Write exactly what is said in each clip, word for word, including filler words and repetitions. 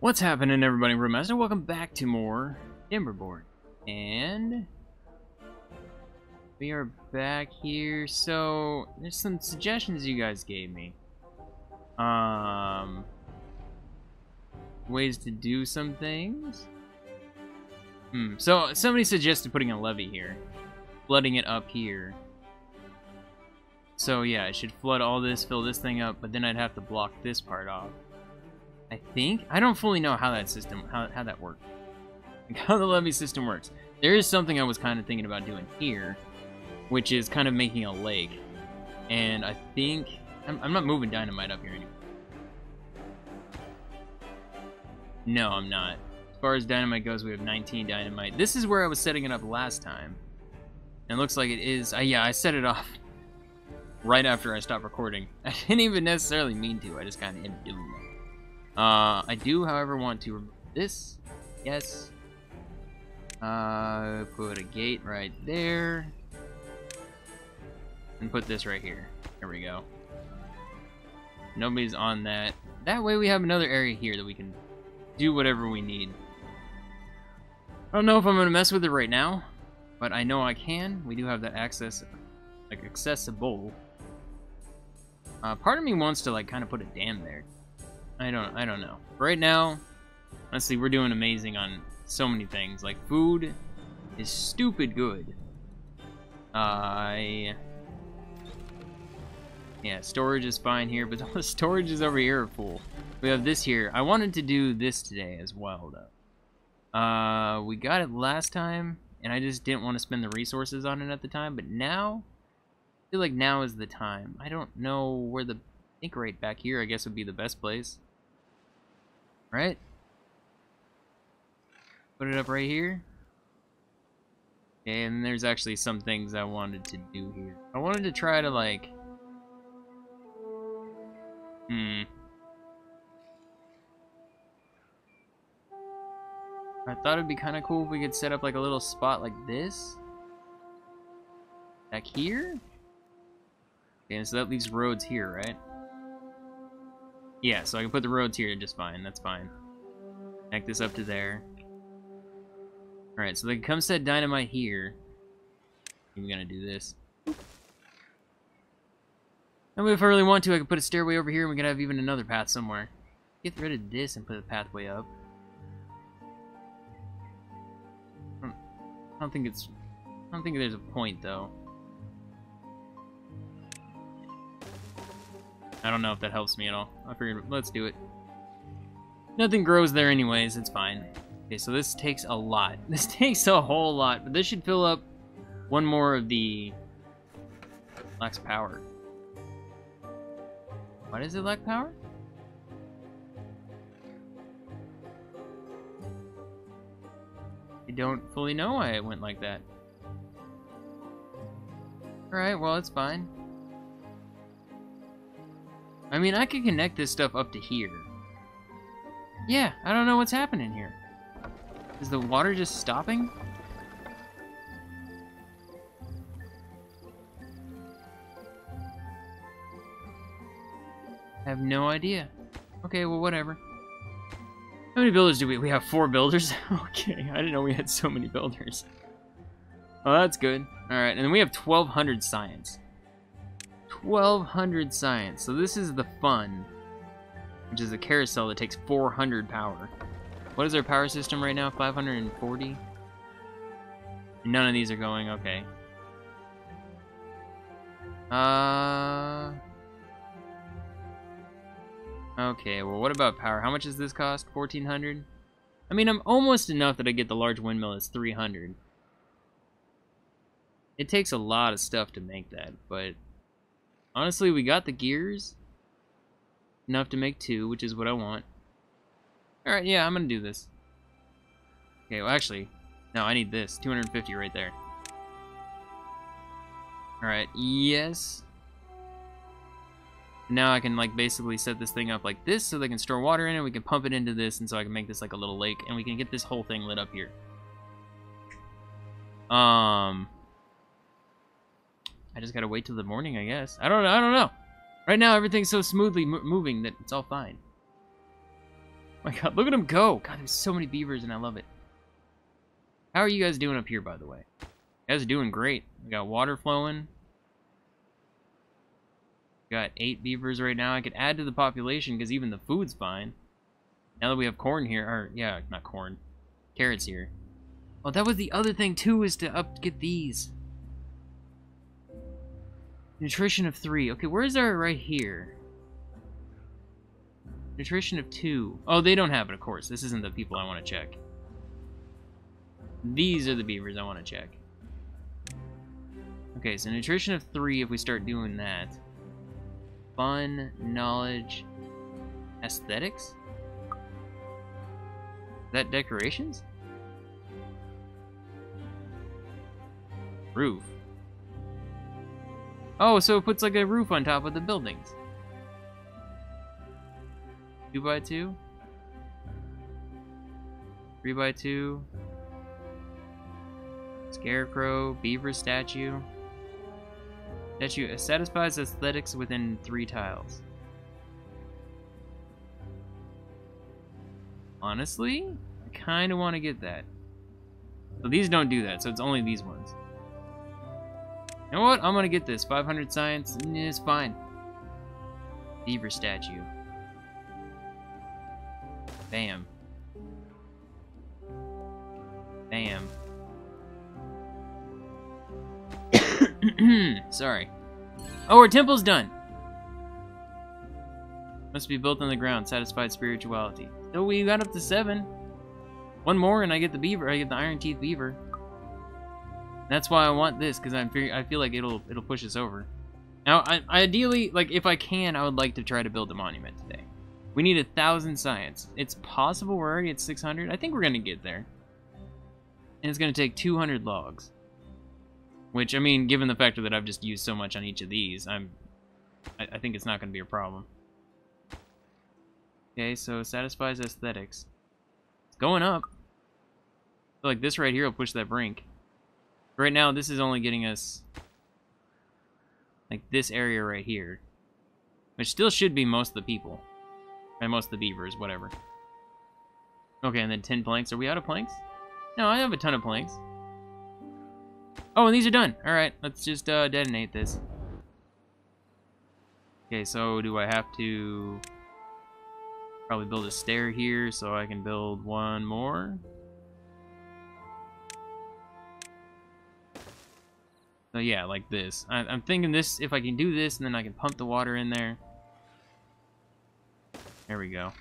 What's happening, everybody? Grillmastah, welcome back to more Timberborn, and we are back here. So there's some suggestions you guys gave me, um, ways to do some things. Hmm. So somebody suggested putting a levee here, flooding it up here. So yeah, I should flood all this, fill this thing up, but then I'd have to block this part off. I think I don't fully know how that system how, how that works, like how the levee system works. There is something I was kind of thinking about doing here, which is kind of making a lake, and I think I'm, I'm not moving dynamite up here anymore. No, I'm not. As far as dynamite goes, we have nineteen dynamite. This is where I was setting it up last time, and it looks like it is. Uh, yeah, I set it off right after I stopped recording. I didn't even necessarily mean to. I just kind of ended doing that. Uh, I do, however, want to remove this. Yes. Uh, put a gate right there. And put this right here. There we go. Nobody's on that. That way we have another area here that we can do whatever we need. I don't know if I'm going to mess with it right now, but I know I can. We do have that access, like, accessible. Uh, part of me wants to, like, kind of put a dam there. I don't I don't know. Right now, honestly, we're doing amazing on so many things. Like, food is stupid good. I uh, Yeah, storage is fine here, but all the storage is over here are full. We have this here. I wanted to do this today as well, though. Uh we got it last time, and I just didn't want to spend the resources on it at the time, but now I feel like now is the time. I don't know where the I think right back here I guess would be the best place. Right? Put it up right here. And there's actually some things I wanted to do here. I wanted to try to, like... Hmm. I thought it'd be kind of cool if we could set up like a little spot like this. Back here? Okay, so that leaves roads here, right? Yeah, so I can put the roads here just fine. That's fine. Connect this up to there. Alright, so they can come set dynamite here. I'm gonna do this. And if I really want to, I can put a stairway over here, and we can have even another path somewhere. Get rid of this and put a pathway up. I don't, I don't think it's... I don't think there's a point, though. I don't know if that helps me at all. I figured, let's do it. Nothing grows there anyways, it's fine. Okay, so this takes a lot. This takes a whole lot, but this should fill up one more of the... Lacks power. Why does it lack power? I don't fully know why it went like that. Alright, well, it's fine. I mean, I could connect this stuff up to here. Yeah, I don't know what's happening here. Is the water just stopping? I have no idea. Okay, well, whatever. How many builders do we have? We have four builders? Okay, I didn't know we had so many builders. Oh, that's good. Alright, and then we have twelve hundred science. twelve hundred science. So this is the fun, which is a carousel that takes four hundred power. What is our power system right now? five hundred forty? None of these are going. Okay. Uh. Okay, well, what about power? How much does this cost? fourteen hundred? I mean, I'm almost enough that I get the large windmill as three hundred. It takes a lot of stuff to make that, but... Honestly, we got the gears. Enough to make two, which is what I want. Alright, yeah, I'm going to do this. Okay, well, actually, no, I need this. two hundred fifty right there. Alright, yes. Now I can, like, basically set this thing up like this so they can store water in it. We can pump it into this, and so I can make this, like, a little lake. And we can get this whole thing lit up here. Um... I just gotta wait till the morning, I guess. I don't know. I don't know. Right now, everything's so smoothly mo moving that it's all fine. My god, look at him go! God, there's so many beavers and I love it. How are you guys doing up here, by the way? You guys are doing great. We got water flowing. Got eight beavers right now. I could add to the population because even the food's fine. Now that we have corn here, or yeah, not corn, carrots here. Oh, that was the other thing too, is to up get these. Nutrition of three. Okay, where is our right here? Nutrition of two. Oh, they don't have it, of course. This isn't the people I want to check. These are the beavers I want to check. Okay, so nutrition of three, if we start doing that. Fun, knowledge, aesthetics? Is that decorations? Roof. Oh, so it puts like a roof on top of the buildings. Two by two. Three by two. Scarecrow, beaver statue. Statue satisfies aesthetics within three tiles. Honestly, I kind of want to get that. But these don't do that, so it's only these ones. You know what? I'm gonna get this. five hundred science, it's fine. Beaver statue. Bam. Bam. Sorry. Oh, our temple's done. Must be built on the ground. Satisfied spirituality. So we got up to seven. One more, and I get the beaver. I get the iron teeth beaver. That's why I want this, because I'm I feel like it'll it'll push us over. Now, I, ideally, like if I can, I would like to try to build a monument today. We need a thousand science. It's possible. We're already at six hundred. I think we're gonna get there. And it's gonna take two hundred logs. Which, I mean, given the factor that I've just used so much on each of these, I'm, I, I think it's not going to be a problem. Okay, so satisfies aesthetics. It's going up. I feel like this right here will push that brink. Right now, this is only getting us, like, this area right here. Which still should be most of the people. And most of the beavers, whatever. Okay, and then ten planks. Are we out of planks? No, I have a ton of planks. Oh, and these are done. Alright, let's just uh, detonate this. Okay, so do I have to probably build a stair here so I can build one more? So yeah, like this. I I'm thinking this, if I can do this, and then I can pump the water in there. There we go.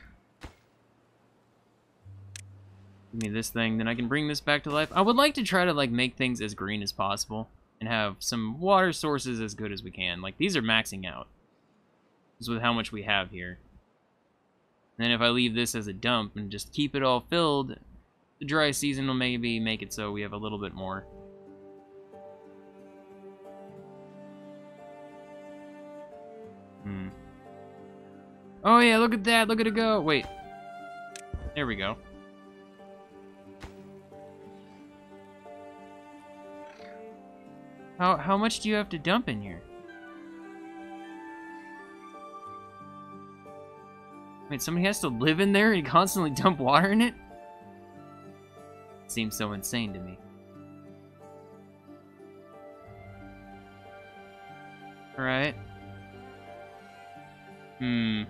Give me this thing, then I can bring this back to life. I would like to try to like make things as green as possible and have some water sources as good as we can. Like these are maxing out. Just with how much we have here. And then if I leave this as a dump and just keep it all filled, the dry season will maybe make it so we have a little bit more. Hmm. Oh yeah, look at that, look at it go. Wait. There we go. How, how much do you have to dump in here? Wait, somebody has to live in there and constantly dump water in it? Seems so insane to me. Alright. Hmm.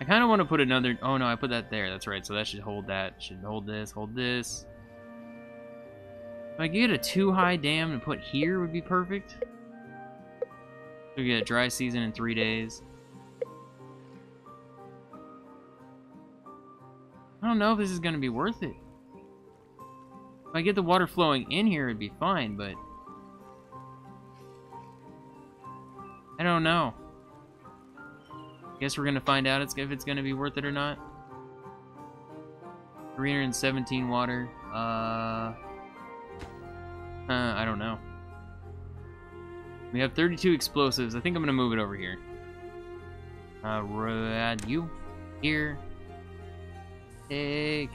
I kind of want to put another... Oh no, I put that there. That's right, so that should hold that. Should hold this, hold this. Like, you get a two-high dam and put here would be perfect. We get a dry season in three days. I don't know if this is going to be worth it. If I get the water flowing in here, it'd be fine, but... I don't know. Guess we're going to find out if it's going to be worth it or not. three hundred seventeen water. Uh... Uh, I don't know. We have thirty-two explosives. I think I'm gonna move it over here. Uh, add you here. Take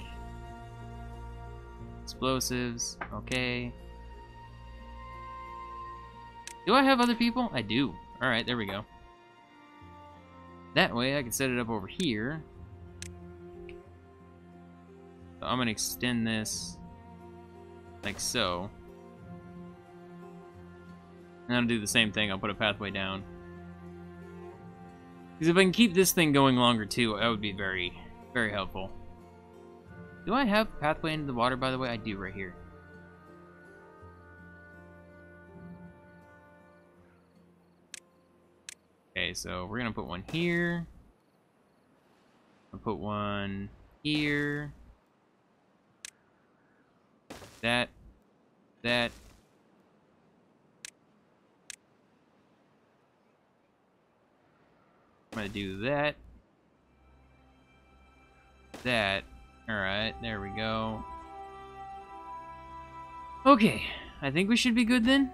explosives. Okay. Do I have other people? I do. All right, there we go. That way I can set it up over here. So I'm gonna extend this like so. And I'll do the same thing, I'll put a pathway down. Because if I can keep this thing going longer too, that would be very, very helpful. Do I have pathway into the water, by the way? I do right here. Okay, so we're gonna put one here. I'll put one here. That. That. I'm gonna do that. That. Alright, there we go. Okay, I think we should be good then.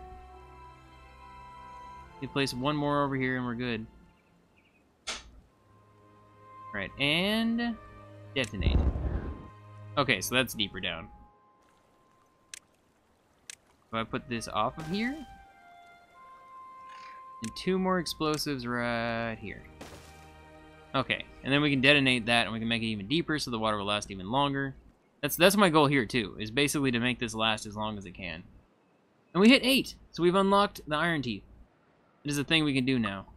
You place one more over here and we're good. Alright, and detonate. Okay, so that's deeper down. If I put this off of here. And two more explosives right here. Okay, and then we can detonate that and we can make it even deeper so the water will last even longer. That's that's my goal here too, is basically to make this last as long as it can. And we hit eight, so we've unlocked the Iron Teeth. It is a thing we can do now.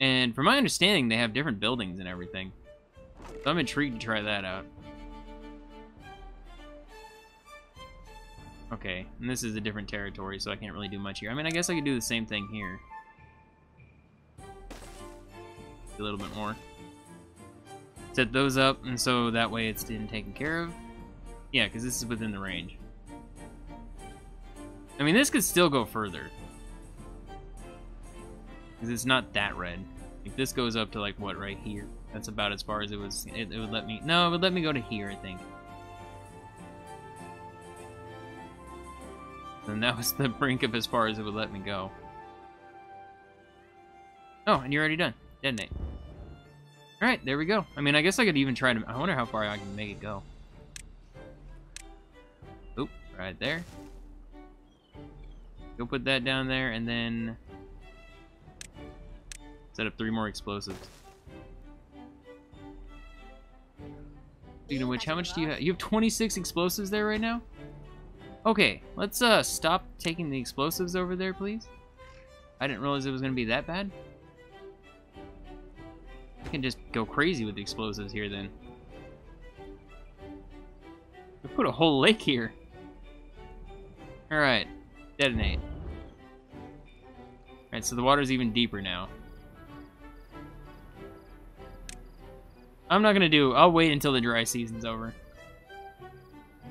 And from my understanding, they have different buildings and everything. So I'm intrigued to try that out. Okay, and this is a different territory, so I can't really do much here. I mean, I guess I could do the same thing here. A little bit more. Set those up, and so that way it's been taken care of. Yeah, because this is within the range. I mean, this could still go further. Because it's not that red. Like, this goes up to, like, what, right here? That's about as far as it was... It, it would let me... No, it would let me go to here, I think. And that was the brink of as far as it would let me go. Oh, and you're already done. Detonate. Alright, there we go. I mean, I guess I could even try to... I wonder how far I can make it go. Oop, right there. Go put that down there, and then... set up three more explosives. Speaking of which, how much do you have? You have twenty-six explosives there right now? Okay, let's uh, stop taking the explosives over there, please. I didn't realize it was going to be that bad. I can just go crazy with the explosives here, then. We put a whole lake here. Alright. Detonate. Alright, so the water's even deeper now. I'm not gonna do... I'll wait until the dry season's over.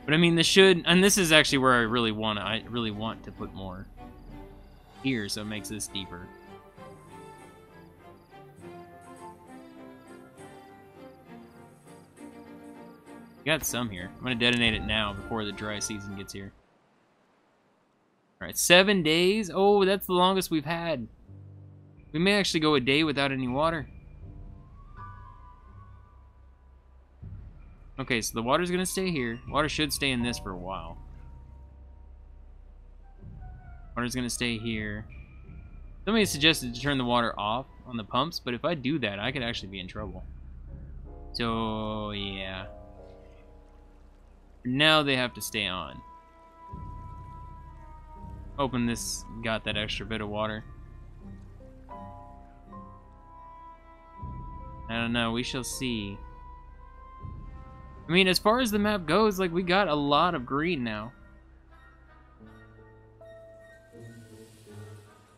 But I mean, this should... And this is actually where I really want to... I really want to put more here, so it makes this deeper. Got some here. I'm gonna detonate it now before the dry season gets here. Alright, seven days? Oh, that's the longest we've had. We may actually go a day without any water. Okay, so the water's gonna stay here. Water should stay in this for a while. Water's gonna stay here. Somebody suggested to turn the water off on the pumps, but if I do that, I could actually be in trouble. So, yeah. Now they have to stay on. Hoping this got that extra bit of water. I don't know, we shall see. I mean, as far as the map goes, like, we got a lot of green now.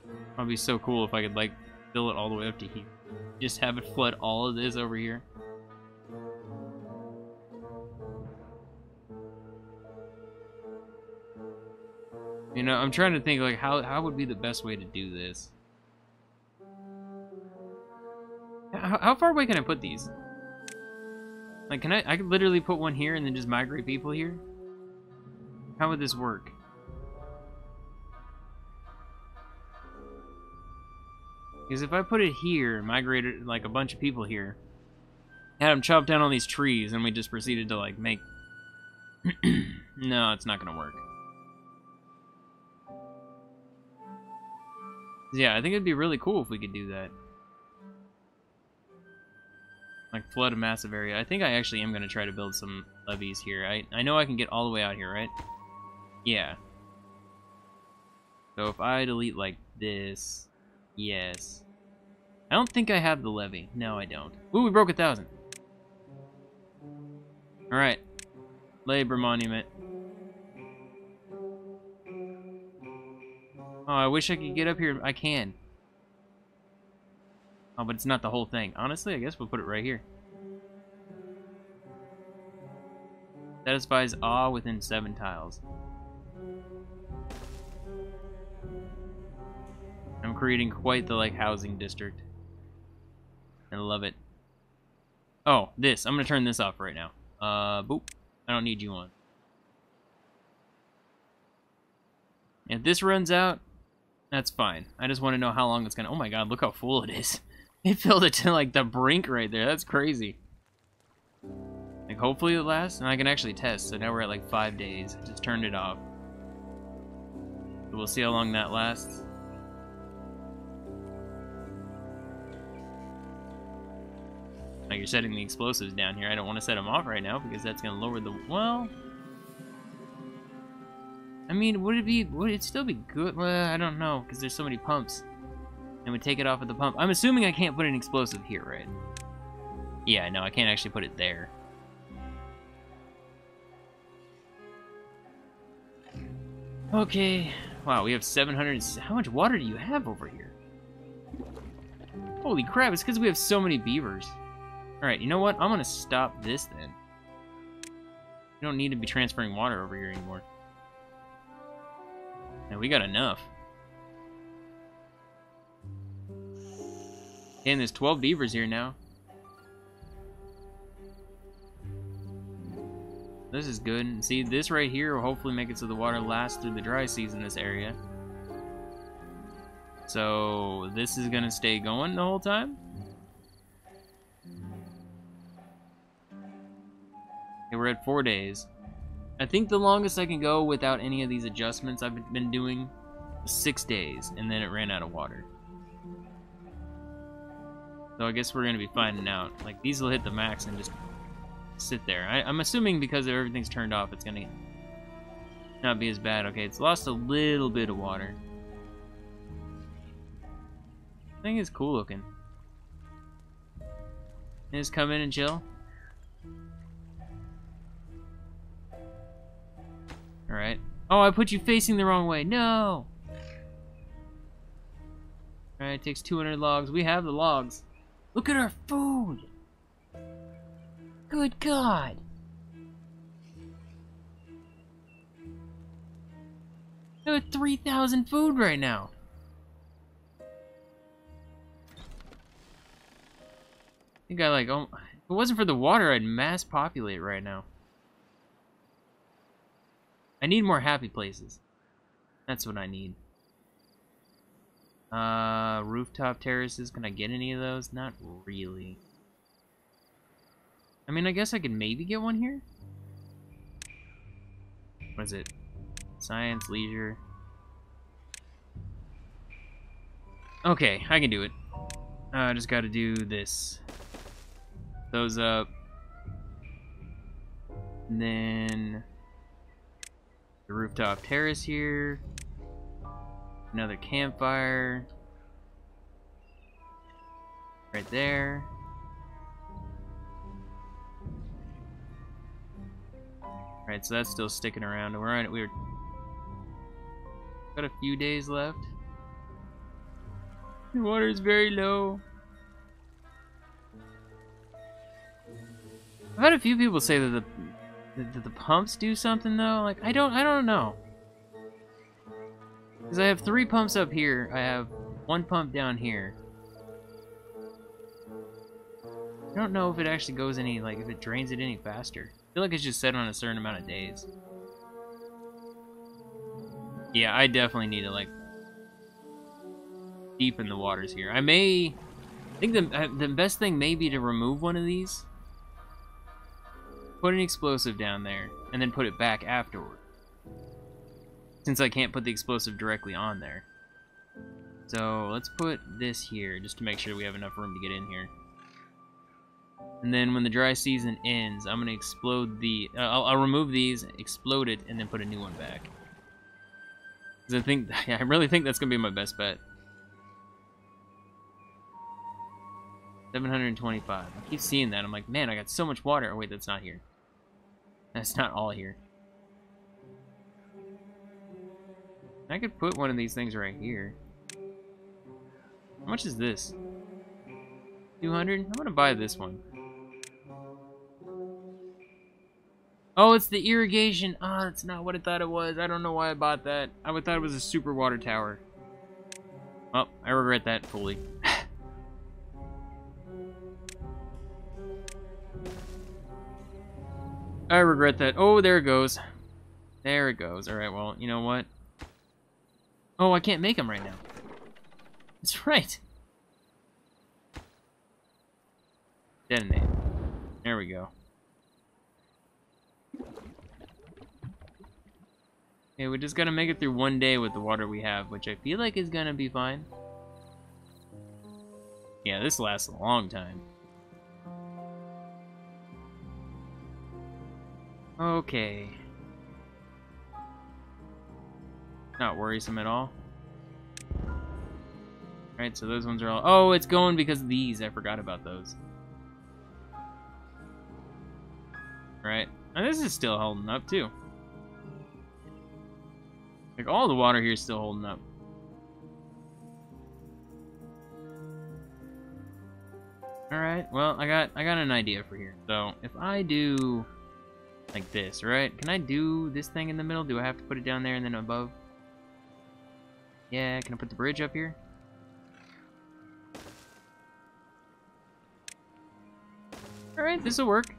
That would be so cool if I could, like, fill it all the way up to here. Just have it flood all of this over here. You know, I'm trying to think, like, how, how would be the best way to do this? How, how far away can I put these? Like, can I... I could literally put one here and then just migrate people here? How would this work? Because if I put it here, migrated, like, a bunch of people here, had them chop down all these trees, and we just proceeded to, like, make... No, it's not gonna work. Yeah, I think it'd be really cool if we could do that. Like, flood a massive area. I think I actually am going to try to build some levees here. I, I know I can get all the way out here, right? Yeah. So if I delete like this... Yes. I don't think I have the levee. No, I don't. Ooh, we broke a thousand. Alright. Labor monument. Oh, I wish I could get up here. I can. Oh, but it's not the whole thing. Honestly, I guess we'll put it right here. Satisfies awe within seven tiles. I'm creating quite the, like, housing district. I love it. Oh, this. I'm gonna turn this off right now. Uh, boop. I don't need you on. If this runs out... That's fine. I just want to know how long it's gonna... Oh my god, look how full it is. It filled it to, like, the brink right there. That's crazy. Like, hopefully it lasts. And I can actually test. So now we're at, like, five days. I just turned it off. So we'll see how long that lasts. Now you're setting the explosives down here. I don't want to set them off right now because that's going to lower the... Well... I mean, would it be, would it still be good? Well, I don't know, because there's so many pumps. And we take it off at the pump. I'm assuming I can't put an explosive here, right? Yeah, no, I can't actually put it there. Okay. Wow, we have seven hundred... How much water do you have over here? Holy crap, it's because we have so many beavers. Alright, you know what? I'm going to stop this then. We don't need to be transferring water over here anymore. Now we got enough. And there's twelve beavers here now. This is good. And see, this right here will hopefully make it so the water lasts through the dry season in this area. So this is gonna stay going the whole time. Okay, we're at four days. I think the longest I can go without any of these adjustments I've been doing was six days, and then it ran out of water. So I guess we're going to be finding out. Like, these will hit the max and just sit there. I, I'm assuming because everything's turned off, it's going to not be as bad. Okay, it's lost a little bit of water. I think it's cool looking. And just come in and chill. Alright. Oh, I put you facing the wrong way. No! Alright, it takes two hundred logs. We have the logs. Look at our food! Good God! We have three thousand food right now. I think I like... Oh, if it wasn't for the water, I'd mass populate right now. I need more happy places. That's what I need. Uh, rooftop terraces. Can I get any of those? Not really. I mean, I guess I could maybe get one here. What is it? Science, leisure. Okay, I can do it. Uh, I just gotta do this. Those up. And then... the rooftop terrace here. Another campfire. Right there. Alright, so that's still sticking around. We're on it. We're got a few days left. The water is very low. I've had a few people say that the Did the pumps do something though? Like I don't, I don't know. Cause I have three pumps up here. I have one pump down here. I don't know if it actually goes any, like if it drains it any faster. I feel like it's just set on a certain amount of days. Yeah, I definitely need to like deepen the waters here. I may, I think the the best thing may be to remove one of these. Put an explosive down there, and then put it back afterward. Since I can't put the explosive directly on there. So, let's put this here, just to make sure we have enough room to get in here. And then when the dry season ends, I'm going to explode the... Uh, I'll, I'll remove these, explode it, and then put a new one back. Because I think... I really think that's going to be my best bet. seven hundred twenty-five. I keep seeing that. I'm like, man, I got so much water. Oh, wait, that's not here. That's not all here. I could put one of these things right here. How much is this? two hundred? I'm gonna buy this one. Oh, it's the irrigation. Ah, oh, that's not what I thought it was. I don't know why I bought that. I would thought it was a super water tower. Oh, I regret that fully. I regret that. Oh, there it goes. There it goes. Alright, well, you know what? Oh, I can't make them right now. That's right. Detonate. There we go. Okay, we just gotta make it through one day with the water we have, which I feel like is gonna be fine. Yeah, this lasts a long time. Okay. Not worrisome at all. Alright, so those ones are all... Oh, it's going because of these. I forgot about those. Alright. And this is still holding up, too. Like, all the water here is still holding up. Alright, well, I got I got an idea for here. So, if I do... like this, right? Can I do this thing in the middle? Do I have to put it down there and then above? Yeah, can I put the bridge up here? Alright, this'll work.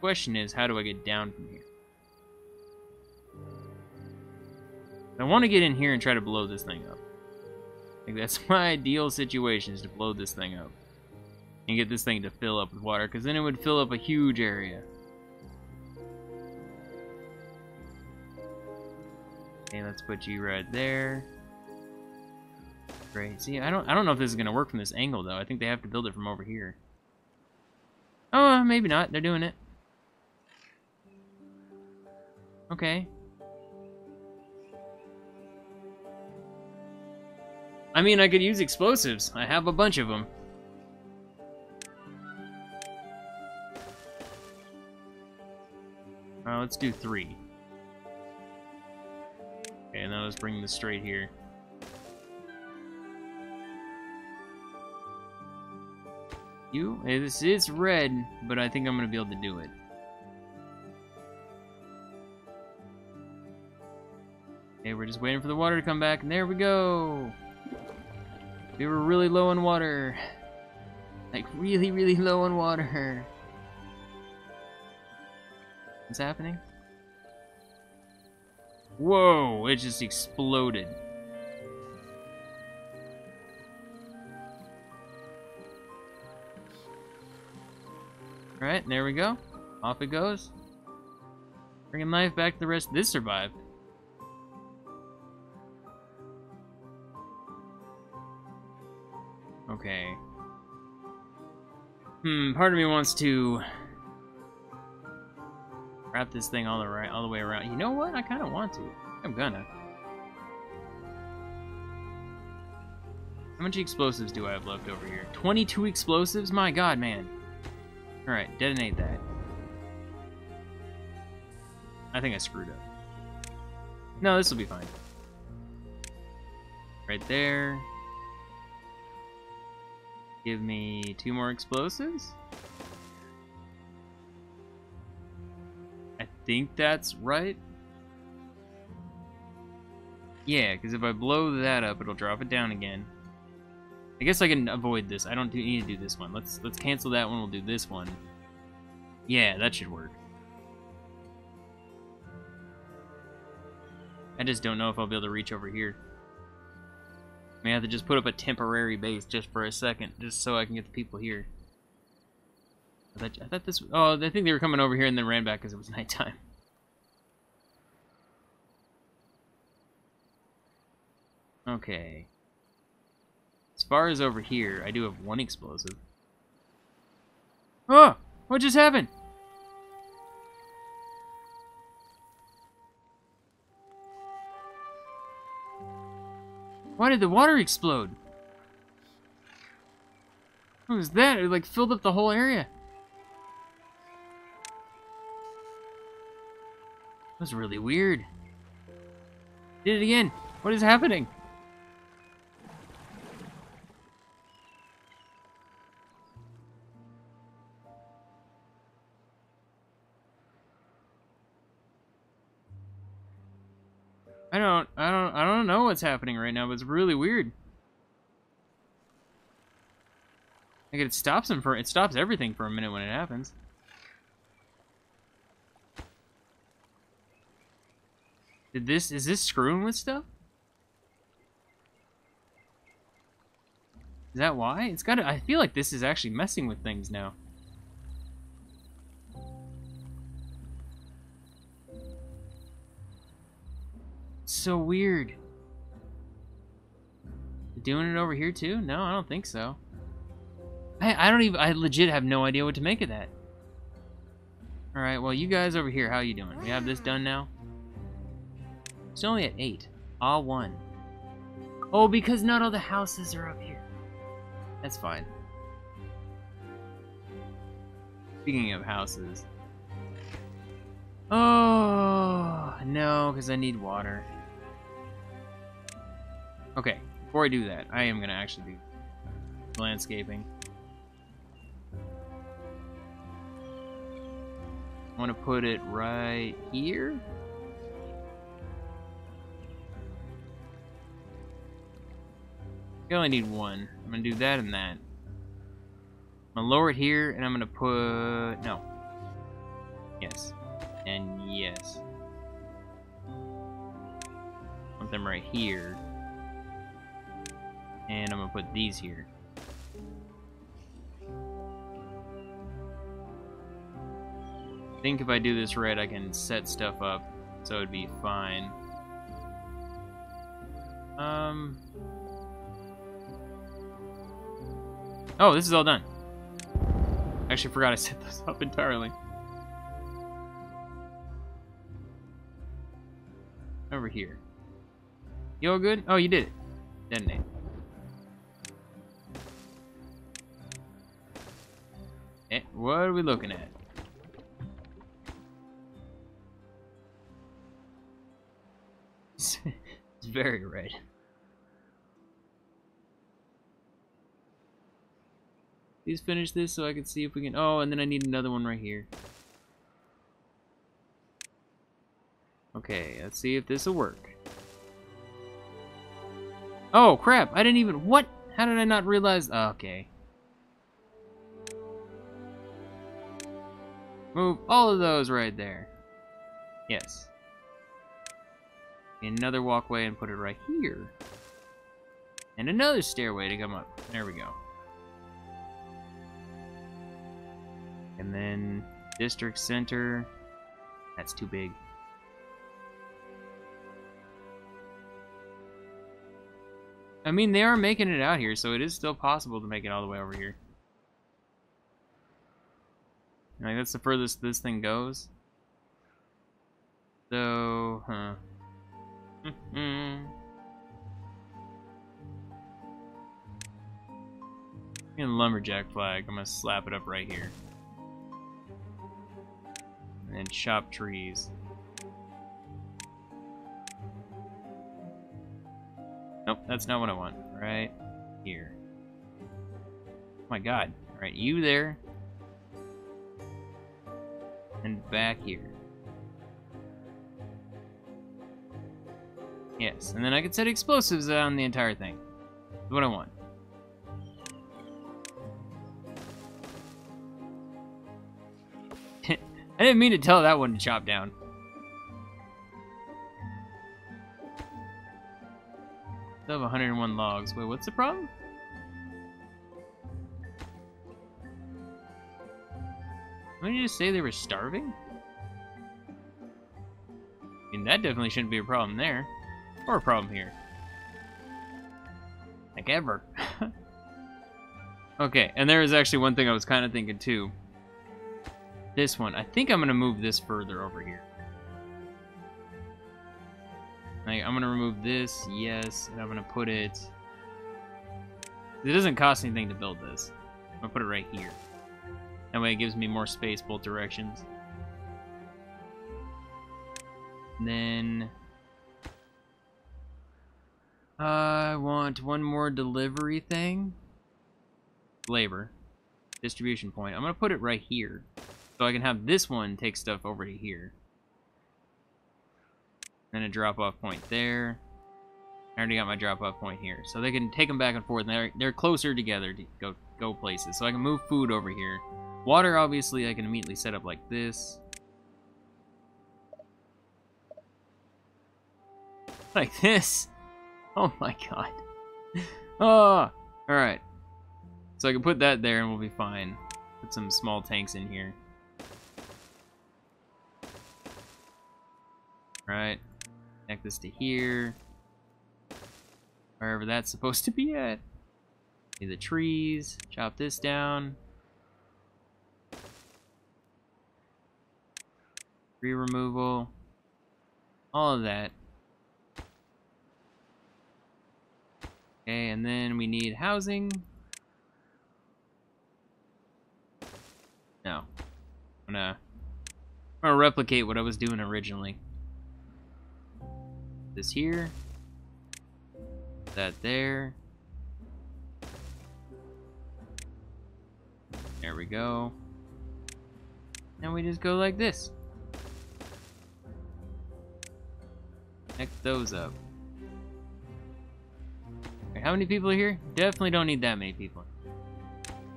Question is, how do I get down from here? I want to get in here and try to blow this thing up. Like, that's my ideal situation, is to blow this thing up. And get this thing to fill up with water, because then it would fill up a huge area. Okay, let's put you right there. Great. See, I don't, I don't know if this is gonna work from this angle though. I think they have to build it from over here. Oh, maybe not. They're doing it. Okay. I mean, I could use explosives. I have a bunch of them. Uh, let's do three. Okay, now let's bring this straight here. You? Hey, this is red, but I think I'm gonna be able to do it. Okay, we're just waiting for the water to come back, and there we go! We were really low on water. Like, really, really low on water. What's happening? Whoa! It just exploded. Alright, there we go. Off it goes. Bringing life back to the rest. This survived. Okay. Hmm, part of me wants to... wrap this thing all the right, all the way around. You know what? I kind of want to. I'm gonna. How much explosives do I have left over here? twenty-two explosives? My God, man! All right, detonate that. I think I screwed up. No, this will be fine. Right there. Give me two more explosives. Think that's right? Yeah, because if I blow that up, it'll drop it down again. I guess I can avoid this. I don't do, need to do this one. Let's let's cancel that one. We'll do this one. Yeah, that should work. I just don't know if I'll be able to reach over here. May have to just put up a temporary base just for a second, just so I can get the people here. I thought this... Oh, I think they were coming over here and then ran back because it was nighttime. Okay. Let's far as over here, I do have one explosive. Oh! What just happened? Why did the water explode? What was that? It like filled up the whole area. That was really weird. Did it again. What is happening? I don't, I don't, I don't know what's happening right now, but it's really weird. Like it stops him for, it stops everything for a minute when it happens. Did this, is this screwing with stuff? Is that why? It's gotta, I feel like this is actually messing with things now. So weird. Doing it over here too? No, I don't think so. I, I don't even, I legit have no idea what to make of that. Alright, well you guys over here, how are you doing? We have this done now? It's only at eight. All one. Oh, because not all the houses are up here. That's fine. Speaking of houses. Oh, no, because I need water. Okay, before I do that, I am going to actually do landscaping. I want to put it right here. I only need one. I'm going to do that and that. I'm going to lower it here, and I'm going to put... No. Yes. And yes. I want them right here. And I'm going to put these here. I think if I do this right, I can set stuff up, so it'd be fine. Um... Oh, this is all done. I actually forgot I set this up entirely. Over here. You all good? Oh, you did it. Detonate. Eh, what are we looking at? It's very red. Please finish this so I can see if we can... Oh, and then I need another one right here. Okay, let's see if this will work. Oh, crap! I didn't even... What? How did I not realize... Oh, okay. Move all of those right there. Yes. Another walkway and put it right here. And another stairway to come up. There we go. And then district center. That's too big. I mean, they are making it out here, so it is still possible to make it all the way over here. Like, that's the furthest this thing goes. So, huh. Mm-hmm. And lumberjack flag. I'm gonna slap it up right here. And chop trees. Nope, that's not what I want. Right here. Oh my god. Alright, you there. And back here. Yes, and then I can set explosives on the entire thing. That's what I want. I didn't mean to tell that one to chop down. Still have one hundred and one logs. Wait, what's the problem? Wouldn't you just say they were starving? I mean, that definitely shouldn't be a problem there. Or a problem here. Like ever. Okay, and there is actually one thing I was kind of thinking too. This one. I think I'm going to move this further over here. Like, I'm going to remove this, yes, and I'm going to put it... It doesn't cost anything to build this. I'm going to put it right here. That way it gives me more space both directions. And then... I want one more delivery thing. Labor. Distribution point. I'm going to put it right here. So I can have this one take stuff over to here. And a drop-off point there. I already got my drop-off point here. So they can take them back and forth. And they're, they're closer together to go, go places. So I can move food over here. Water, obviously, I can immediately set up like this. Like this. Oh my god. Oh, alright. So I can put that there and we'll be fine. Put some small tanks in here. Right. Connect this to here. Wherever that's supposed to be at. See the trees. Chop this down. Tree removal. All of that. Okay, and then we need housing. No. I'm gonna, I'm gonna replicate what I was doing originally. This here. That there. There we go. And we just go like this. Connect those up. Right, how many people are here? Definitely don't need that many people.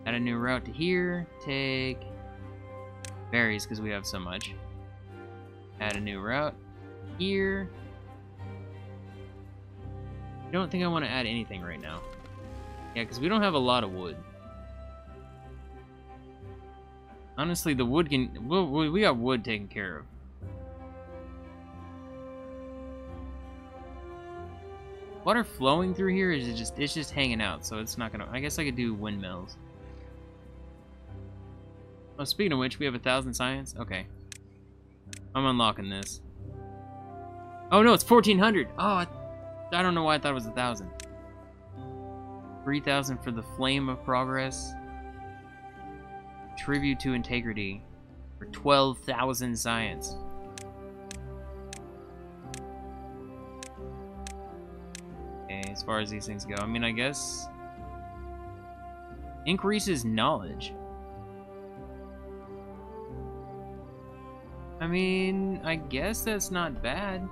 Add a new route to here. Take... Berries, because we have so much. Add a new route here. I don't think I want to add anything right now. Yeah, because we don't have a lot of wood. Honestly, the wood can... We'll, we got wood taken care of. Water flowing through here is just... It's just hanging out, so it's not going to... I guess I could do windmills. Oh, speaking of which, we have a thousand science. Okay. I'm unlocking this. Oh, no, it's fourteen hundred. Oh, I... I don't know why I thought it was a thousand. three thousand for the Flame of Progress. Tribute to Integrity for twelve thousand science. Okay, as far as these things go, I mean, I guess... Increases knowledge. I mean, I guess that's not bad.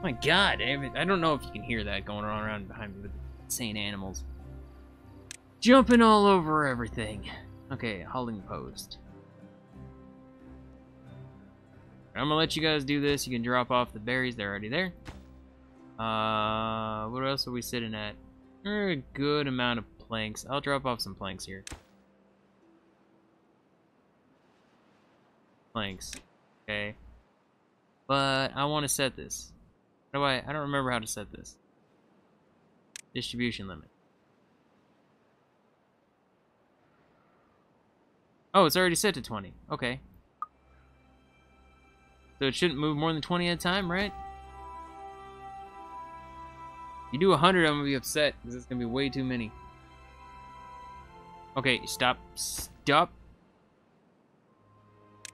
My god, I don't know if you can hear that going on around behind me with insane animals. Jumping all over everything. Okay, hauling post. I'm gonna let you guys do this. You can drop off the berries. They're already there. Uh, what else are we sitting at? A good amount of planks. I'll drop off some planks here. Planks. Okay. But I want to set this. How do I? I don't remember how to set this. Distribution limit. Oh, it's already set to twenty. Okay. So it shouldn't move more than twenty at a time, right? If you do one hundred, I'm going to be upset because it's going to be way too many. Okay, stop. Stop.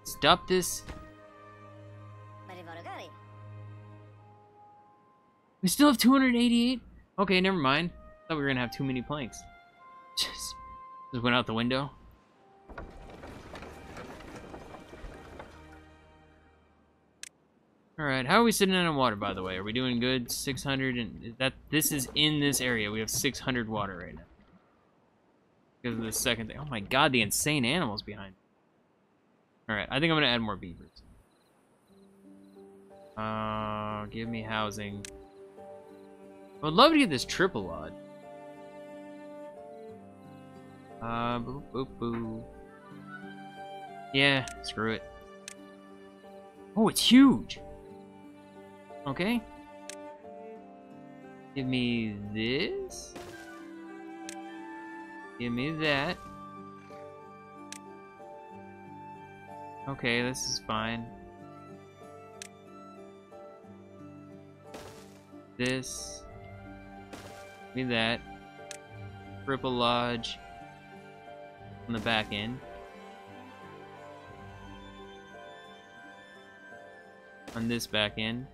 Stop this. We still have two hundred eighty-eight? Okay, never mind. I thought we were gonna have too many planks. Just, just went out the window. Alright, how are we sitting out on water, by the way? Are we doing good? six hundred and... that. This is in this area. We have six hundred water right now. Because of the second thing. Oh my god, the insane animals behind me. Alright, I think I'm gonna add more beavers. Uh, give me housing. I would love to get this triple odd. Uh, boo, boo, boo. Yeah, screw it. Oh, it's huge! Okay. Give me this. Give me that. Okay, this is fine. This. Give me that. Triple Lodge on the back end. On this back end.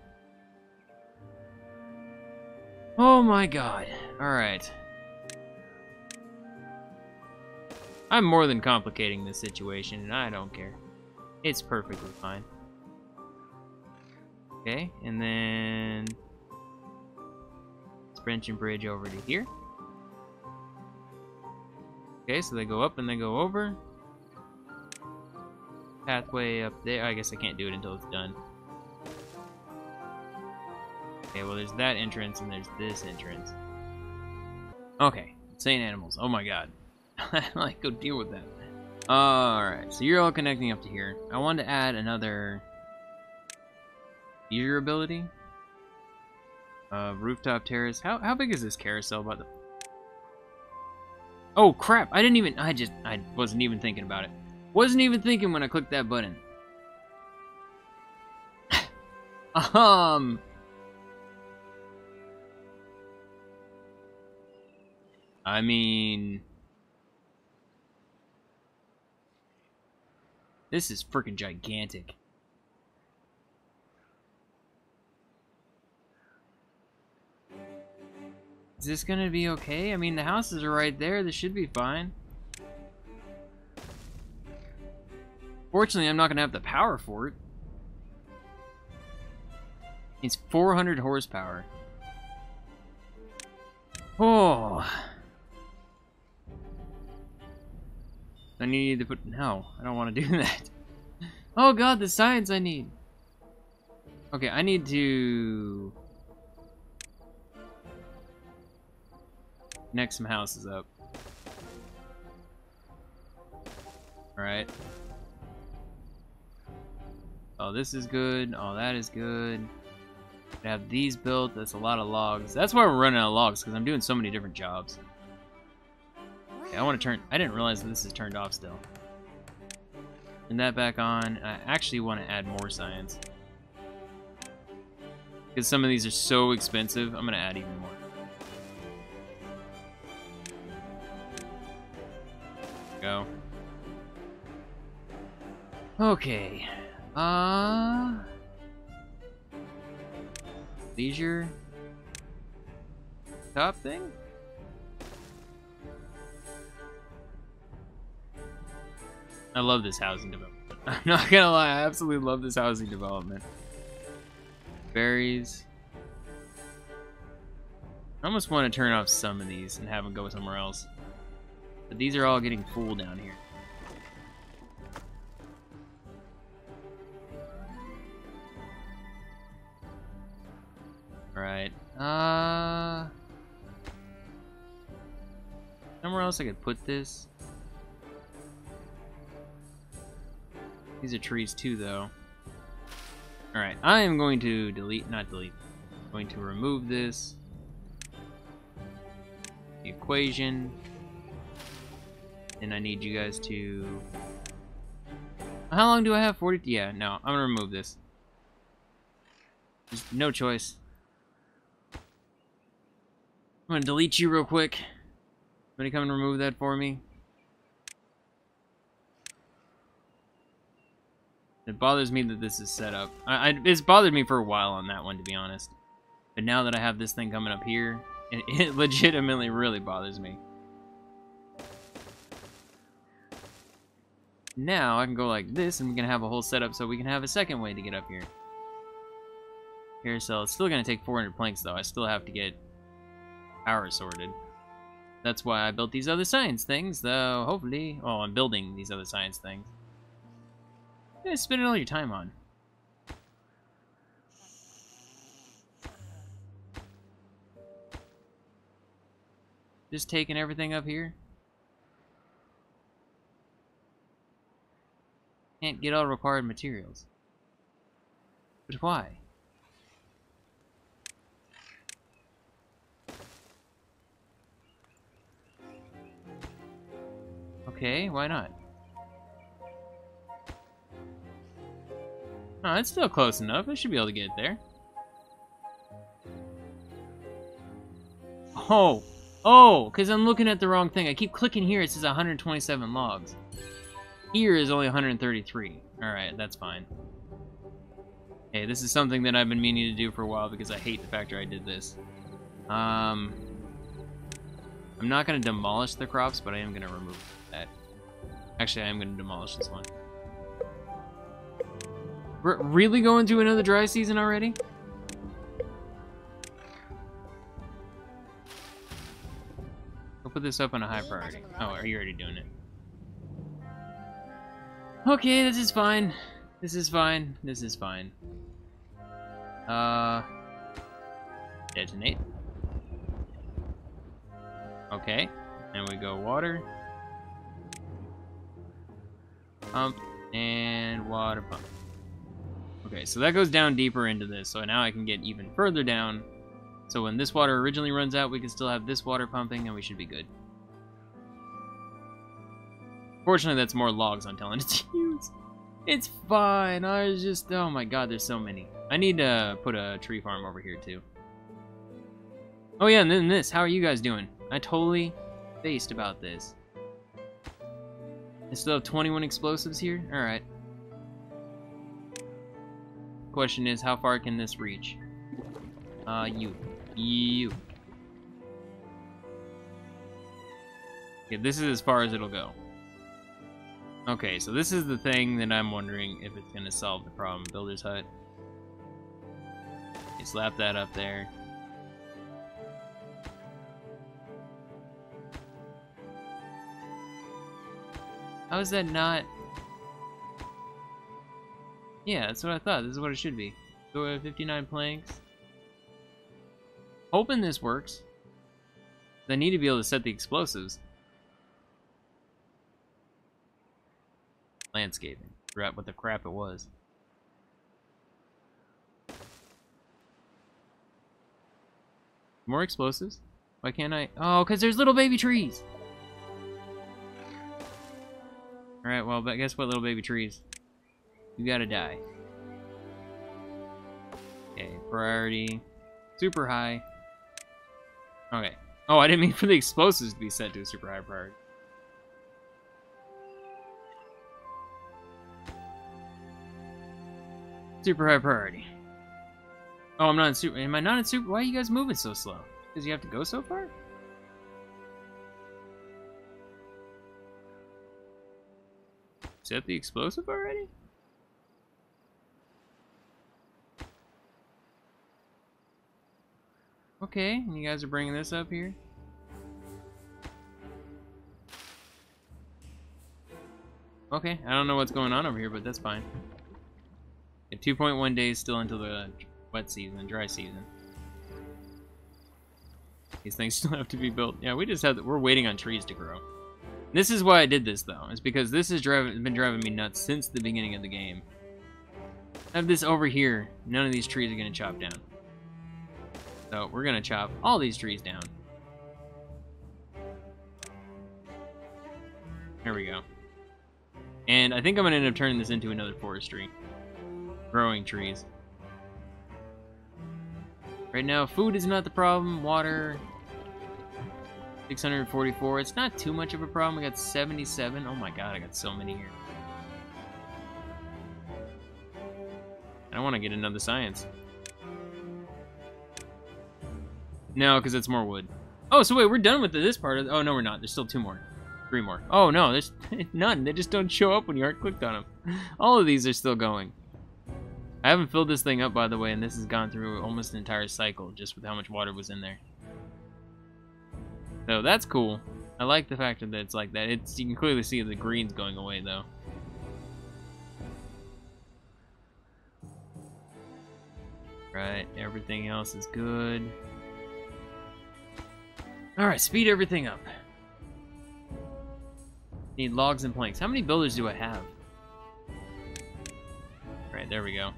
Oh my god. Alright. I'm more than complicating this situation, and I don't care. It's perfectly fine. Okay, and then... let's branch and bridge over to here. Okay, so they go up and they go over. Pathway up there. I guess I can't do it until it's done. Okay, well there's that entrance and there's this entrance. Okay, insane animals. Oh my god. Like, go deal with that. Alright, so you're all connecting up to here. I wanted to add another... user ability? Uh, rooftop terrace. How, how big is this carousel by the... Oh crap, I didn't even... I just... I wasn't even thinking about it. Wasn't even thinking when I clicked that button. um... I mean... this is freaking gigantic. Is this gonna be okay? I mean, the houses are right there. This should be fine. Fortunately, I'm not gonna have the power for it. It's four hundred horsepower. Oh... I need to put... no, I don't want to do that. Oh god, the signs I need. Okay, I need to... connect some houses up. Alright. Oh, this is good. Oh, that is good. I have these built. That's a lot of logs. That's why we're running out of logs, because I'm doing so many different jobs. I want to turn... I didn't realize that this is turned off still. Turn that back on. I actually want to add more science. Because some of these are so expensive, I'm going to add even more. Go. Okay. Uh... leisure... top thing? I love this housing development. I'm not gonna lie, I absolutely love this housing development. Berries. I almost want to turn off some of these and have them go somewhere else. But these are all getting full down here. Alright. Uh, somewhere else I could put this. These are trees too, though. Alright, I am going to delete, not delete, I'm going to remove this. The equation. And I need you guys to... how long do I have? forty? Yeah, no, I'm going to remove this. Just no choice. I'm going to delete you real quick. Somebody come and remove that for me. It bothers me that this is set up. I, I, it's bothered me for a while on that one, to be honest. But now that I have this thing coming up here, it, it legitimately really bothers me. Now I can go like this, and we can have a whole setup so we can have a second way to get up here. Carousel. It's still going to take four hundred planks, though. I still have to get power sorted. That's why I built these other science things, though. Hopefully... oh, I'm building these other science things. You're spending all your time on. Just taking everything up here. Can't get all required materials. But why? Okay, why not? No, it's still close enough. I should be able to get there. Oh! Oh! Because I'm looking at the wrong thing. I keep clicking here. It says one hundred twenty-seven logs. Here is only one hundred thirty-three. Alright, that's fine. Hey, this is something that I've been meaning to do for a while because I hate the fact that I did this. Um, I'm not going to demolish the crops, but I am going to remove that. Actually, I am going to demolish this one. We're really going through another dry season already? I'll put this up on a high priority. Oh, are you already doing it? Okay, this is fine. This is fine. This is fine. Uh, detonate. Okay, and we go water. Pump and water pump. Okay, so that goes down deeper into this, so now I can get even further down. So when this water originally runs out, we can still have this water pumping, and we should be good. Fortunately, that's more logs I'm telling it to use. It's fine. I was just... Oh my god, there's so many. I need to put a tree farm over here, too. Oh yeah, and then this. How are you guys doing? I totally faced about this. I still have twenty-one explosives here? Alright. Question is, how far can this reach? Uh, you. You. Okay, this is as far as it'll go. Okay, so this is the thing that I'm wondering if it's going to solve the problem. Builder's hut. Okay, slap that up there. How is that not... Yeah, that's what I thought. This is what it should be. So we have fifty-nine planks. Hoping this works. I need to be able to set the explosives. Landscaping. Forgot what the crap it was. More explosives? Why can't I? Oh, because there's little baby trees! Alright, well, but guess what, little baby trees? You gotta die. Okay, priority. Super high. Okay. Oh, I didn't mean for the explosives to be set to a super high priority. Super high priority. Oh, I'm not in super... Am I not in super... Why are you guys moving so slow? Because you have to go so far? Set the explosive already? Okay, and you guys are bringing this up here? Okay, I don't know what's going on over here, but that's fine. two point one days still until the wet season, dry season. These things still have to be built. Yeah, we just have. To, we're waiting on trees to grow. This is why I did this though. It's because this has drive, been driving me nuts since the beginning of the game. I have this over here. None of these trees are gonna chop down. So we're gonna chop all these trees down. There we go. And I think I'm gonna end up turning this into another forestry. Growing trees. Right now, food is not the problem. Water, six hundred forty-four. It's not too much of a problem. We got seventy-seven. Oh my god, I got so many here. I don't want to get another science. No, because it's more wood. Oh, so wait, we're done with this part of the... Oh, no, we're not. There's still two more. Three more. Oh, no, there's none. They just don't show up when you aren't clicked on them. All of these are still going. I haven't filled this thing up, by the way, and this has gone through almost an entire cycle, just with how much water was in there. So, that's cool. I like the fact that it's like that. It's, you can clearly see the green's going away, though. Right, everything else is good. Alright, speed everything up. Need logs and planks. How many builders do I have? Right, there we go.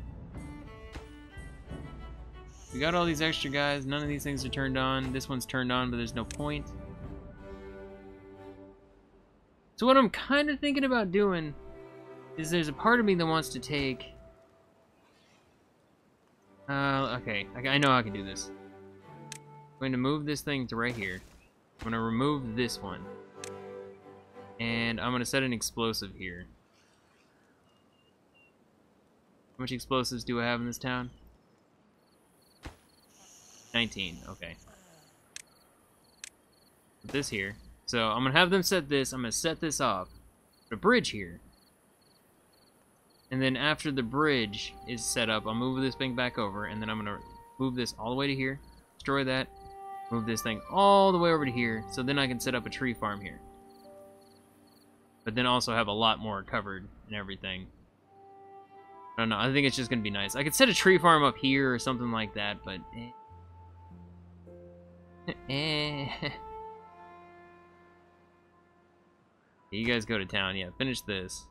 We got all these extra guys. None of these things are turned on. This one's turned on, but there's no point. So what I'm kind of thinking about doing is there's a part of me that wants to take... Uh, okay, I, I know how I can do this. I'm going to move this thing to right here. I'm going to remove this one. And I'm going to set an explosive here. How much explosives do I have in this town? nineteen, okay. Put this here. So I'm going to have them set this. I'm going to set this off. Put a bridge here. And then after the bridge is set up, I'll move this thing back over, and then I'm going to move this all the way to here, destroy that, move this thing all the way over to here, so then I can set up a tree farm here. But then also have a lot more covered and everything. I don't know, I think it's just going to be nice. I could set a tree farm up here or something like that, but... Eh. You guys go to town, yeah, finish this.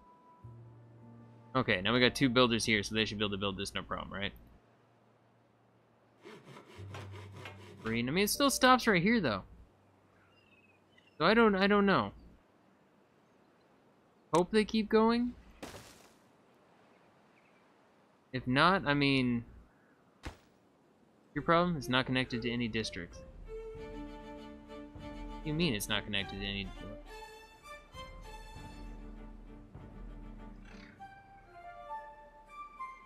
Okay, now we got two builders here, so they should be able to build this, no problem, right? Green. I mean, it still stops right here, though. So I don't, I don't know. Hope they keep going. If not, I mean, your problem is not connected to any districts. What do you mean it's not connected to any?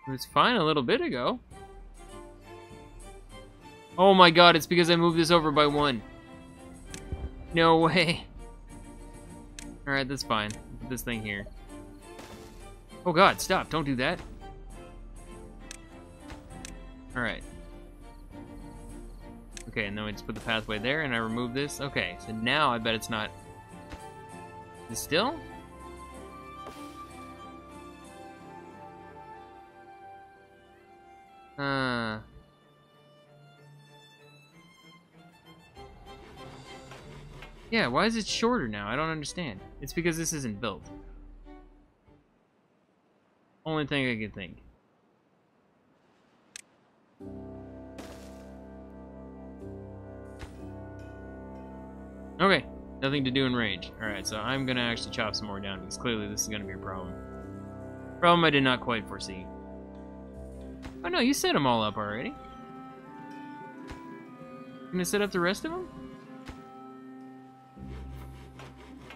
It was fine a little bit ago. Oh my god, it's because I moved this over by one. No way. Alright, that's fine. Put this thing here. Oh god, stop. Don't do that. Alright. Okay, and then we just put the pathway there, and I remove this. Okay, so now I bet it's not... Is it still? Uh. Yeah, why is it shorter now? I don't understand. It's because this isn't built. Only thing I can think. Okay, nothing to do in range. Alright, so I'm gonna actually chop some more down because clearly this is gonna be a problem. Problem I did not quite foresee. Oh no, you set them all up already. You gonna set up the rest of them?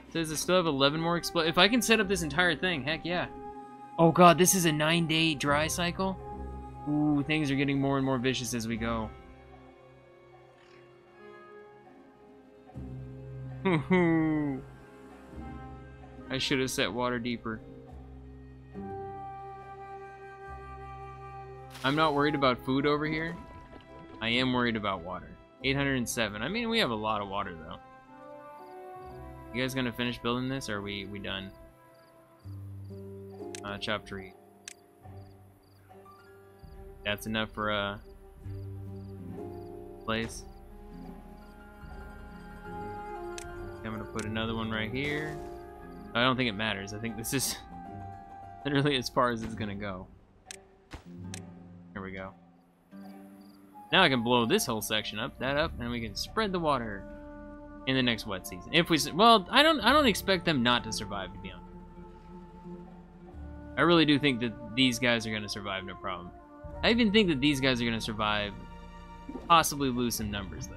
It says I still have eleven more expl- If I can set up this entire thing, heck yeah. Oh god, this is a nine day dry cycle? Ooh, things are getting more and more vicious as we go. I should have set water deeper. I'm not worried about food over here. I am worried about water. eight hundred seven. I mean, we have a lot of water, though. You guys gonna finish building this, or are we, we done? Uh, chop tree. That's enough for a place. I'm gonna put another one right here. I don't think it matters. I think this is literally as far as it's gonna go. Here we go. Now I can blow this whole section up, that up, and we can spread the water in the next wet season. If we, well, I don't, I don't expect them not to survive, to be honest. I really do think that these guys are going to survive, no problem. I even think that these guys are going to survive, possibly lose some numbers though.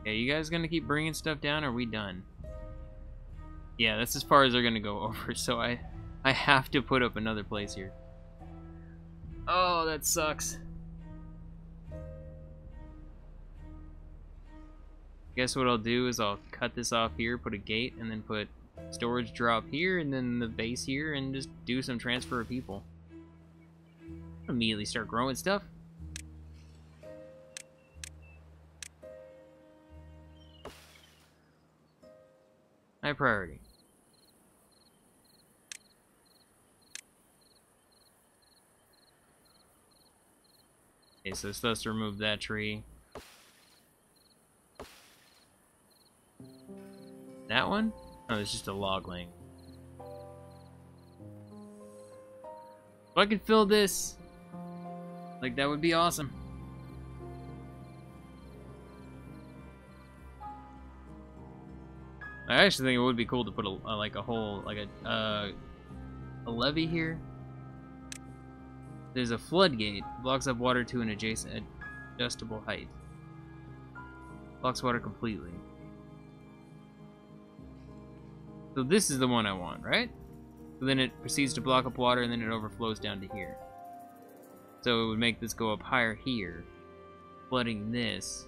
Okay, you guys going to keep bringing stuff down, or are we done? Yeah, that's as far as they're gonna go over, so I I have to put up another place here. Oh, that sucks. Guess what I'll do is I'll cut this off here, put a gate, and then put storage drop here, and then the base here, and just do some transfer of people. Immediately start growing stuff. High priority. Okay, so it's supposed to remove that tree. That one? Oh, it's just a log lane. If I could fill this, like, that would be awesome. I actually think it would be cool to put a, a like a whole like a uh, a levee here. There's a floodgate, blocks up water to an adjacent adjustable height. Blocks water completely. So this is the one I want, right? So then it proceeds to block up water, and then it overflows down to here. So it would make this go up higher here, flooding this.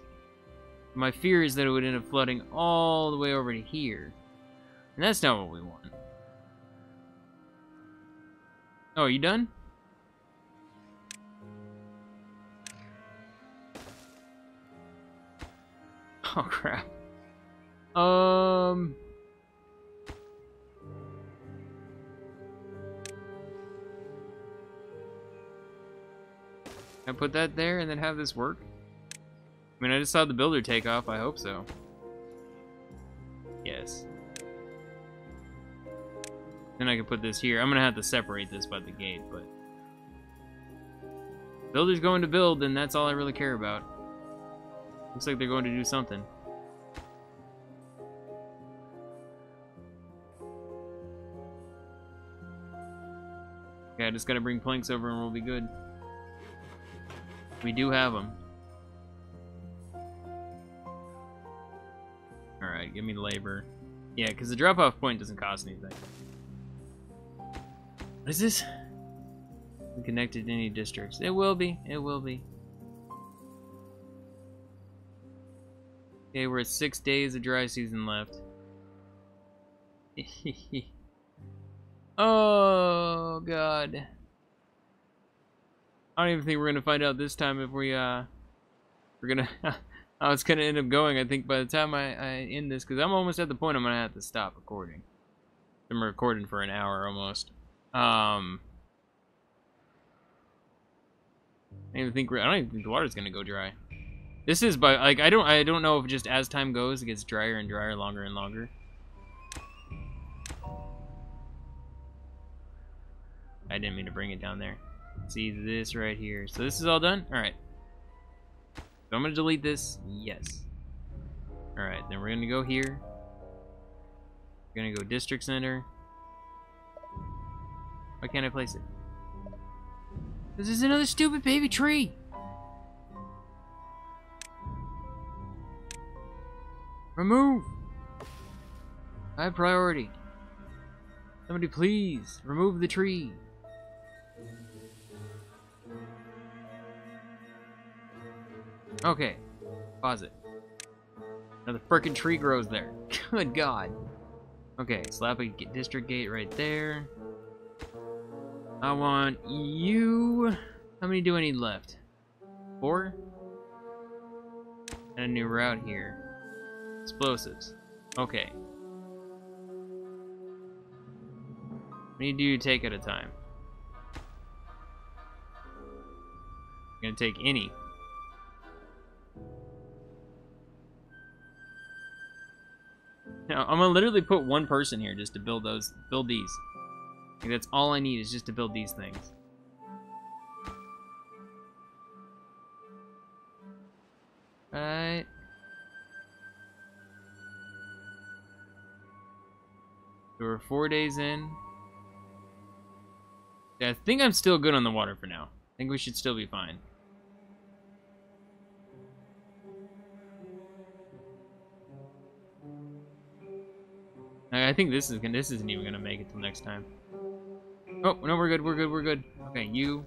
My fear is that it would end up flooding all the way over to here. And that's not what we want. Oh, are you done? Oh, crap. Um... I put that there and then have this work? I mean, I just saw the builder take off. I hope so. Yes. Then I can put this here. I'm gonna have to separate this by the gate, but... Builder's going to build, and that's all I really care about. Looks like they're going to do something. Okay, I just gotta bring planks over and we'll be good. We do have them. Alright, give me labor. Yeah, because the drop-off point doesn't cost anything. What is this? Connected to any districts. It will be. It will be. Okay, we're at six days of dry season left. Oh, God. I don't even think we're gonna find out this time if we uh we're gonna how it's gonna end up going. I think by the time I, I end this, because I'm almost at the point I'm gonna have to stop recording. I'm recording for an hour almost. Um, I don't even think we're, I don't even think the water's gonna go dry. This is by like I don't I don't know if just as time goes it gets drier and drier, longer and longer. I didn't mean to bring it down there. See this right here. So this is all done? Alright. So I'm going to delete this. Yes. Alright, then we're going to go here. We're going to go district center. Why can't I place it? This is another stupid baby tree! Remove! High priority. Somebody please remove the tree. Okay, pause it. Now the frickin' tree grows there. Good God. Okay, slap a district gate right there. I want you... How many do I need left? Four? And a new route here. Explosives. Okay. We need you to take at a time. I'm gonna take any. No, I'm gonna literally put one person here just to build those, build these. Like, that's all I need is just to build these things. Alright. So we're four days in. Yeah, I think I'm still good on the water for now. I think we should still be fine. I think this is gonna, this isn't even gonna make it till next time. Oh no, we're good, we're good, we're good. Okay, you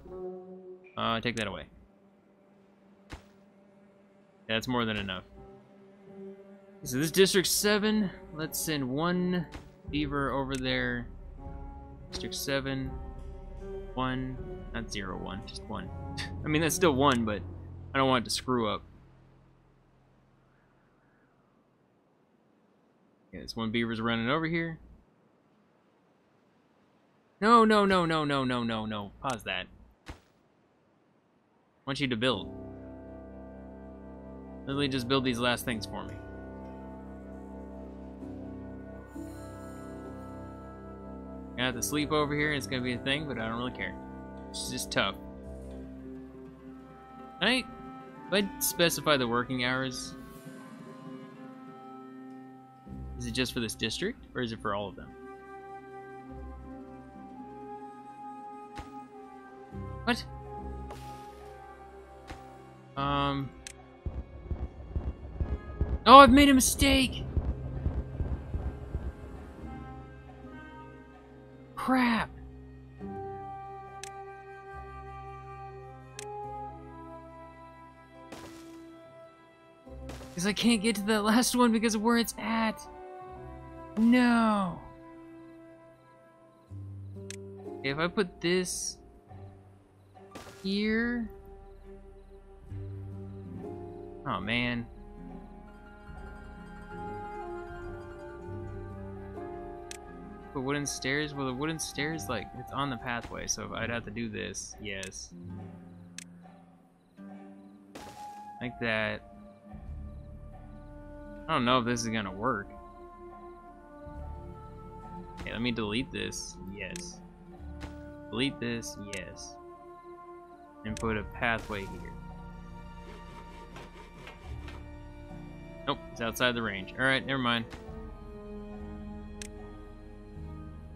uh, take that away. Yeah, that's more than enough. So this district seven. Let's send one beaver over there. District seven, one, not zero, one, just one. I mean that's still one, but I don't want it to screw up. Yeah, this one beaver's running over here. No, no, no, no, no, no, no, no. Pause that. I want you to build. Literally just build these last things for me. I have to sleep over here. It's going to be a thing, but I don't really care. It's just tough. Alright. If I specify the working hours... it just for this district, or is it for all of them? What? Um. Oh, I've made a mistake! Crap! Because I can't get to that last one because of where it's at. No! Okay, if I put this here. Oh man. Put wooden stairs? Well, the wooden stairs, like, it's on the pathway, so I'd have to do this. Yes. Like that. I don't know if this is gonna work. Okay, let me delete this. Yes. Delete this. Yes. And put a pathway here. Nope, it's outside the range. Alright, never mind.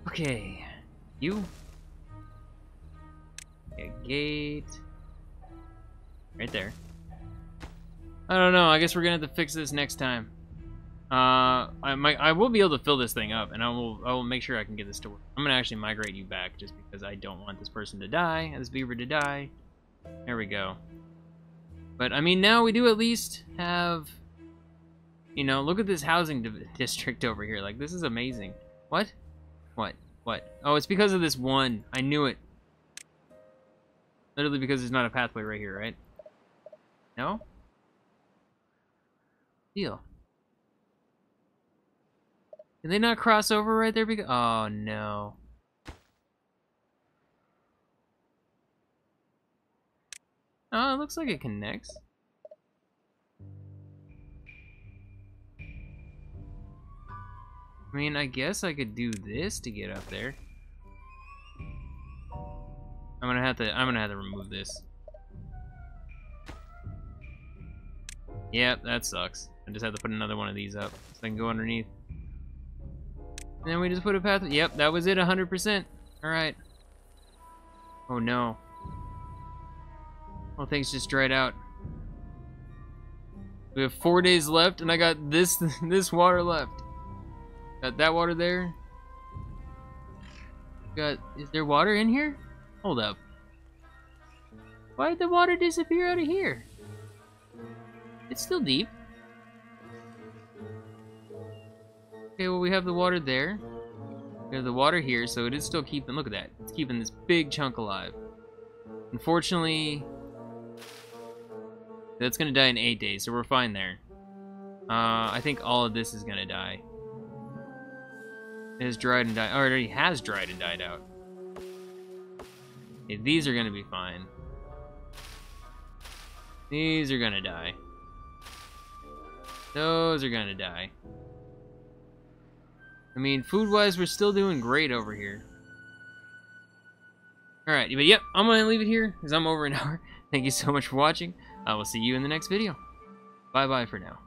Okay. You. A gate. Right there. I don't know. I guess we're gonna have to fix this next time. Uh, I might, I will be able to fill this thing up, and I will I will make sure I can get this to work. I'm gonna actually migrate you back just because I don't want this person to die, this beaver to die. There we go. But I mean, now we do at least have, you know, look at this housing di district over here. Like, this is amazing. What? What? What? Oh, it's because of this one. I knew it. Literally because there's not a pathway right here, right? No? Deal. Can they not cross over right there? Because oh, no. Oh, it looks like it connects. I mean, I guess I could do this to get up there. I'm gonna have to. I'm gonna have to remove this. Yep, that sucks. I just have to put another one of these up so I can go underneath. And then we just put a path. Yep, that was it, one hundred percent. All right. Oh no. Well, things just dried out. We have four days left, and I got this this water left. Got that water there. Got, is there water in here? Hold up. Why did the water disappear out of here? It's still deep. Okay, well, we have the water there. We have the water here, so it is still keeping, look at that. It's keeping this big chunk alive. Unfortunately, that's gonna die in eight days, so we're fine there. Uh, I think all of this is gonna die. It has dried and died. Already has dried and died out. Okay, these are gonna be fine. These are gonna die. Those are gonna die. I mean, food-wise, we're still doing great over here. All right, but yep, I'm gonna leave it here because I'm over an hour. Thank you so much for watching. I will see you in the next video. Bye bye for now.